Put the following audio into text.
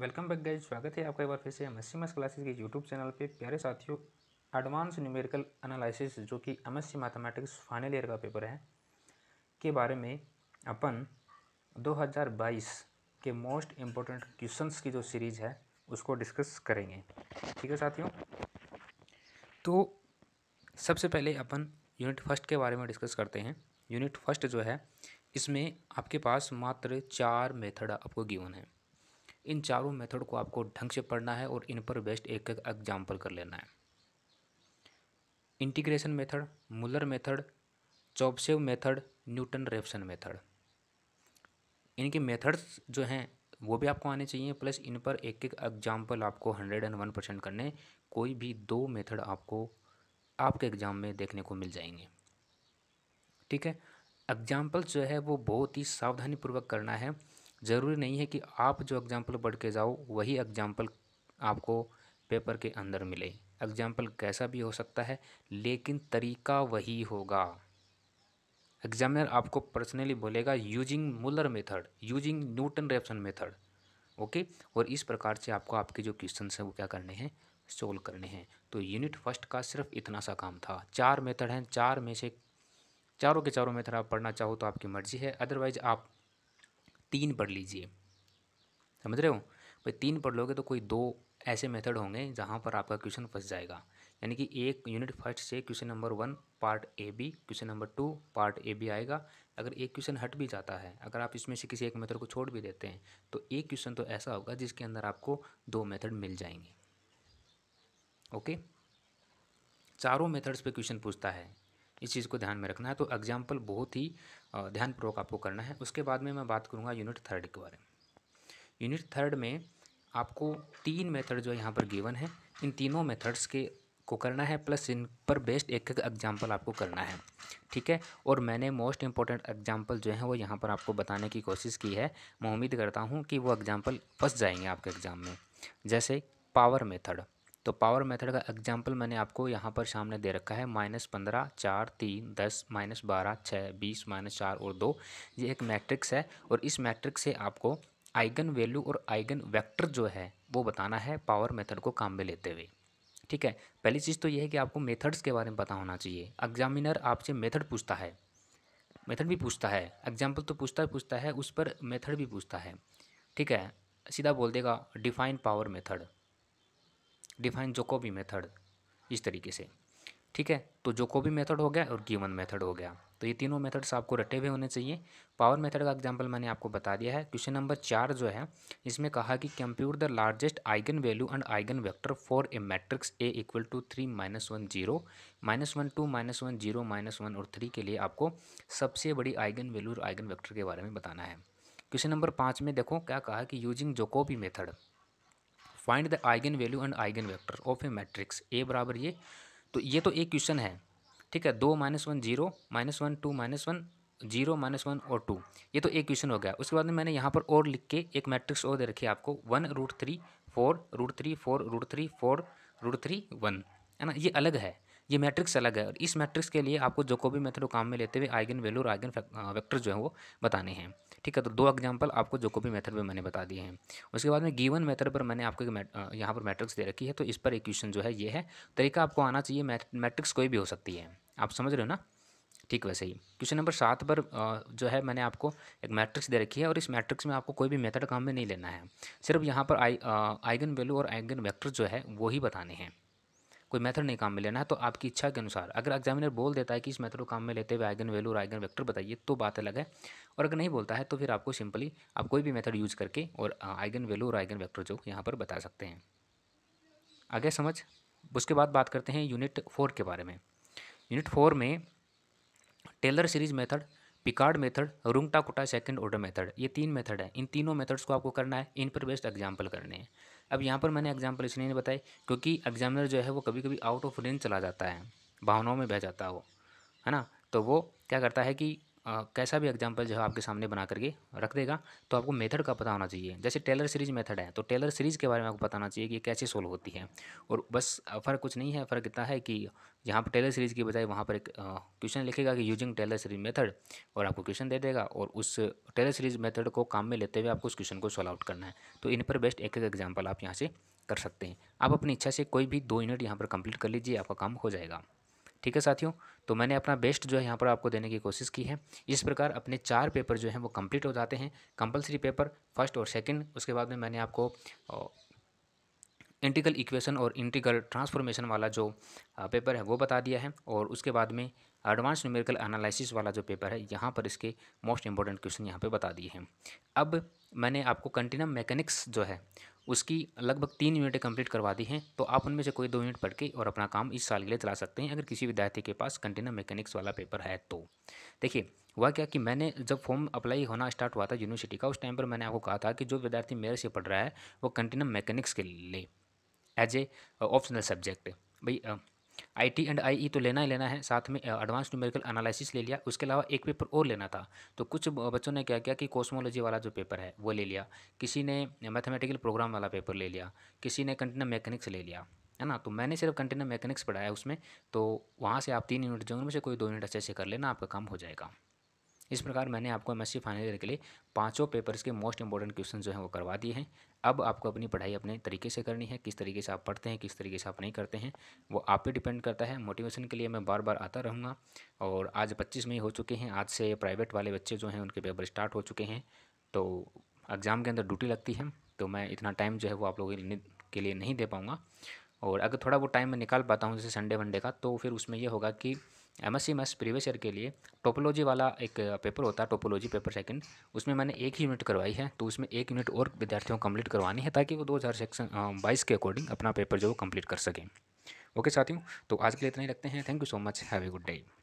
Welcome back guys, स्वागत है आपका एक बार फिर से एमएससी मास्क क्लासेस के यूट्यूब चैनल पे। प्यारे साथियों, एडवांस न्यूमेरिकल एनालिसिस जो कि एमएससी मैथमेटिक्स फाइनल ईयर का पेपर है के बारे में अपन 2022 के मोस्ट इम्पोर्टेंट क्वेश्चंस की जो सीरीज़ है उसको डिस्कस करेंगे। ठीक है साथियों, तो सबसे पहले अपन यूनिट फर्स्ट के बारे में डिस्कस करते हैं। यूनिट फर्स्ट जो है इसमें आपके पास मात्र 4 मेथड आपको गिवन है। इन चारों मेथड को आपको ढंग से पढ़ना है और इन पर बेस्ट एक एक एग्जाम्पल कर लेना है। Integration method, Muller method, Chebyshev method, Newton Raphson method, इनके मेथड्स जो हैं वो भी आपको आने चाहिए, प्लस इन पर एक एक एग्जाम्पल आपको 101% करने। कोई भी 2 मेथड आपको आपके एग्ज़ाम में देखने को मिल जाएंगे। ठीक है, एग्जाम्पल्स जो है वो बहुत ही सावधानीपूर्वक करना है। ज़रूरी नहीं है कि आप जो एग्जाम्पल पढ़ के जाओ वही एग्जाम्पल आपको पेपर के अंदर मिले। एग्जाम्पल कैसा भी हो सकता है, लेकिन तरीका वही होगा। एग्जामिनर आपको पर्सनली बोलेगा using Muller method, using Newton Raphson method, okay. और इस प्रकार से आपको आपके जो क्वेश्चंस हैं वो क्या करने हैं, सोल्व करने हैं। तो यूनिट फर्स्ट का सिर्फ इतना सा काम था। 4 मेथड हैं, 4 में से चारों के चारों मेथड आप पढ़ना चाहो तो आपकी मर्जी है, अदरवाइज आप 3 पढ़ लीजिए। समझ रहे हो भाई, 3 पढ़ लोगे तो कोई 2 ऐसे मेथड होंगे जहां पर आपका क्वेश्चन फंस जाएगा। यानी कि एक यूनिट फर्स्ट से question number 1 part A B, question number 2 part A B आएगा। अगर एक क्वेश्चन हट भी जाता है, अगर आप इसमें से किसी एक मेथड को छोड़ भी देते हैं, तो एक क्वेश्चन तो ऐसा होगा जिसके अंदर आपको 2 मेथड मिल जाएंगे। ओके, चारों मेथड्स पे क्वेश्चन पूछता है, इस चीज़ को ध्यान में रखना है। तो एग्जाम्पल बहुत ही ध्यानपूर्वक आपको करना है। उसके बाद में मैं बात करूँगा यूनिट थर्ड के बारे में। यूनिट थर्ड में आपको 3 मेथड जो यहाँ पर गिवन है, इन तीनों मेथड्स के को करना है, प्लस इन पर बेस्ड एक एक एग्जाम्पल आपको करना है। ठीक है, और मैंने मोस्ट इम्पॉर्टेंट एग्जाम्पल जो है वो यहाँ पर आपको बताने की कोशिश की है। मैं उम्मीद करता हूँ कि वो एग्जाम्पल फंस जाएंगे आपके एग्ज़ाम में। जैसे पावर मेथड, तो पावर मेथड का एग्जाम्पल मैंने आपको यहाँ पर सामने दे रखा है। -15, 4, 3, 10, -12, 6, 20, -4 और 2। ये एक मैट्रिक्स है और इस मैट्रिक्स से आपको आइगन वैल्यू और आइगन वेक्टर जो है वो बताना है पावर मेथड को काम में लेते हुए। ठीक है, पहली चीज़ तो ये है कि आपको मेथड्स के बारे में पता होना चाहिए। एग्जामिनर आपसे मेथड पूछता है, मेथड भी पूछता है, एग्जाम्पल तो पूछता है, उस पर मेथड भी पूछता है। ठीक है, सीधा बोल देगा define power method, define Jacobi method, इस तरीके से। ठीक है, तो जैकोबी मेथड हो गया और गिवन मेथड हो गया। तो ये तीनों मेथड्स आपको रटे हुए होने चाहिए। पावर मेथड का एग्जांपल मैंने आपको बता दिया है। क्वेश्चन नंबर 4 जो है इसमें कहा कि compute the largest eigen value and eigen vector for a matrix A equal to 3, -1, 0, -1, 2, -1, 0, -1 और 3 के लिए आपको सबसे बड़ी आइगन वैल्यू और आइगन वेक्टर के बारे में बताना है। क्वेश्चन नंबर 5 में देखो क्या कहा कि using Jacobi method find the eigen value and eigen vector of a matrix A बराबर ये, तो ये तो एक क्वेश्चन है। ठीक है, 2, -1, 0, -1, 2, -1, 0, -1 और 2, ये तो एक क्वेश्चन हो गया। उसके बाद में मैंने यहाँ पर और लिख के एक मैट्रिक्स और दे रखी है आपको 1, √3, 4, √3, 4, √3, 4, √3, 1, है ना। ये अलग है, ये मैट्रिक्स अलग है, और इस मैट्रिक्स के लिए आपको जैकोबी मेथड को काम में लेते हुए आइगन वैल्यू और आइगन वेक्टर जो है वो बताने हैं। ठीक है, तो 2 एग्जांपल आपको जैकोबी मेथड पे मैंने बता दिए हैं। उसके बाद में गिवन मेथड पर मैंने आपको यहाँ पर मैट्रिक्स दे रखी है, तो इस पर एक क्वेश्चन जो है ये है। तरीका आपको आना चाहिए, मैट्रिक्स कोई भी हो सकती है, आप समझ रहे हो ना। ठीक वैसे ही क्वेश्चन नंबर 7 पर जो है मैंने आपको एक मैट्रिक्स दे रखी है, और इस मैट्रिक्स में आपको कोई भी मेथड काम में नहीं लेना है, सिर्फ यहाँ पर आइगन वैल्यू और आइगन वेक्टर जो है वो ही बताने हैं, कोई मेथड नहीं काम में लेना है। तो आपकी इच्छा के अनुसार अगर एग्जामिनर बोल देता है कि इस मेथड को काम में लेते हुए आइगन वैल्यू और आइगन वेक्टर बताइए तो बात अलग है, और अगर नहीं बोलता है तो फिर आपको सिंपली आप कोई भी मेथड यूज करके और आइगन वैल्यू और आइगन वेक्टर जो यहाँ पर बता सकते हैं। आगे समझ। उसके बाद बात करते हैं यूनिट 4 के बारे में। यूनिट 4 में Taylor series method, Picard method, रुंग-कुटा second order method, ये 3 मेथड है। इन तीनों मेथड्स को आपको करना है, इन पर बेस्ड एग्जाम्पल करने हैं। अब यहाँ पर मैंने एग्जाम्पल इसलिए नहीं बताए क्योंकि एग्जामिनर जो है वो कभी कभी आउट ऑफ रेंज चला जाता है, भावनाओं में बह जाता है वो, है ना। तो वो क्या करता है कि कैसा भी एग्जाम्पल जो है आपके सामने बना करके रख देगा, तो आपको मेथड का पता होना चाहिए। जैसे टेलर सीरीज मेथड है, तो टेलर सीरीज के बारे में आपको पता होना चाहिए कि ये कैसे सोल्व होती है। और बस फ़र्क कुछ नहीं है, फ़र्क इतना है कि यहाँ पर टेलर सीरीज की बजाय वहाँ पर एक क्वेश्चन लिखेगा कि यूजिंग टेलर सीरीज मेथड, और आपको क्वेश्चन दे देगा और उस टेलर सीरीज मेथड को काम में लेते हुए आपको उस क्वेश्चन को सॉल्व आउट करना है। तो इन पर बेस्ट एक एक एग्जाम्पल आप यहाँ से कर सकते हैं। आप अपनी इच्छा से कोई भी दो यूनिट यहाँ पर कंप्लीट कर लीजिए, आपका काम हो जाएगा। ठीक है साथियों, तो मैंने अपना बेस्ट जो है यहाँ पर आपको देने की कोशिश की है। इस प्रकार अपने 4 पेपर जो हैं वो कंप्लीट हो जाते हैं, कंपलसरी पेपर फर्स्ट और सेकंड। उसके बाद में मैंने आपको इंटीग्रल इक्वेशन और इंटीग्रल ट्रांसफॉर्मेशन वाला जो पेपर है वो बता दिया है, और उसके बाद में एडवांस न्यूमेरिकल एनालिसिस वाला जो पेपर है यहाँ पर इसके मोस्ट इंपॉर्टेंट क्वेश्चन यहाँ पर बता दिए हैं। अब मैंने आपको कंटिन्यूम मैकेनिक्स जो है उसकी लगभग 3 यूनिटें कंप्लीट करवा दी हैं, तो आप उनमें से कोई 2 यूनिट पढ़ के और अपना काम इस साल के लिए चला सकते हैं, अगर किसी विद्यार्थी के पास कंटिन्यूम मैकेनिक्स वाला पेपर है तो। देखिए हुआ क्या कि मैंने जब फॉर्म अप्लाई होना स्टार्ट हुआ था यूनिवर्सिटी का, उस टाइम पर मैंने आपको कहा था कि जो विद्यार्थी मेरे से पढ़ रहा है वो कंटिन्यूम मैकेनिक्स के लिए एज ए ऑप्शनल सब्जेक्ट भाई आईटी एंड आईई तो लेना ही लेना है, साथ में एडवांस न्यूमेरिकल एनालिसिस ले लिया। उसके अलावा एक पेपर और लेना था, तो कुछ बच्चों ने क्या किया कि कॉस्मोलॉजी वाला जो पेपर है वो ले लिया, किसी ने मैथमेटिकल प्रोग्राम वाला पेपर ले लिया, किसी ने कंटिन्यूम मैकेनिक्स ले लिया, है ना। तो मैंने सिर्फ कंटिन्यूम मैकेनिक्स पढ़ाया उसमें, तो वहाँ से आप 3 यूनिट जो उनमें से कोई 2 यूनिट अच्छे से कर लेना, आपका काम हो जाएगा। इस प्रकार मैंने आपको एमएससी फाइनल ईयर के लिए 5 पेपर्स के मोस्ट इंपॉर्टेंट क्वेश्चन जो हैं वो करवा दिए हैं। अब आपको अपनी पढ़ाई अपने तरीके से करनी है, किस तरीके से आप पढ़ते हैं, किस तरीके से आप नहीं करते हैं, वो आप पे डिपेंड करता है। मोटिवेशन के लिए मैं बार बार आता रहूँगा, और आज 25 मई हो चुके हैं, आज से प्राइवेट वाले बच्चे जो हैं उनके पेपर स्टार्ट हो चुके हैं, तो एग्ज़ाम के अंदर ड्यूटी लगती है, तो मैं इतना टाइम जो है वो आप लोगों के लिए नहीं दे पाऊँगा। और अगर थोड़ा वो टाइम मैं निकाल पाता हूँ जैसे संडे वनडे का, तो फिर उसमें यह होगा कि एमएससी मैथ्स प्रीवियस ईयर के लिए टोपोलॉजी वाला एक पेपर होता है, टोपोलॉजी पेपर सेकंड, उसमें मैंने 1 यूनिट करवाई है, तो उसमें 1 यूनिट और विद्यार्थियों को कंप्लीट करवानी है, ताकि वो 2022 के अकॉर्डिंग अपना पेपर जो वो कंप्लीट कर सकें। ओके साथियों, तो आज के लिए इतना ही रखते हैं। Thank you so much, have a good day.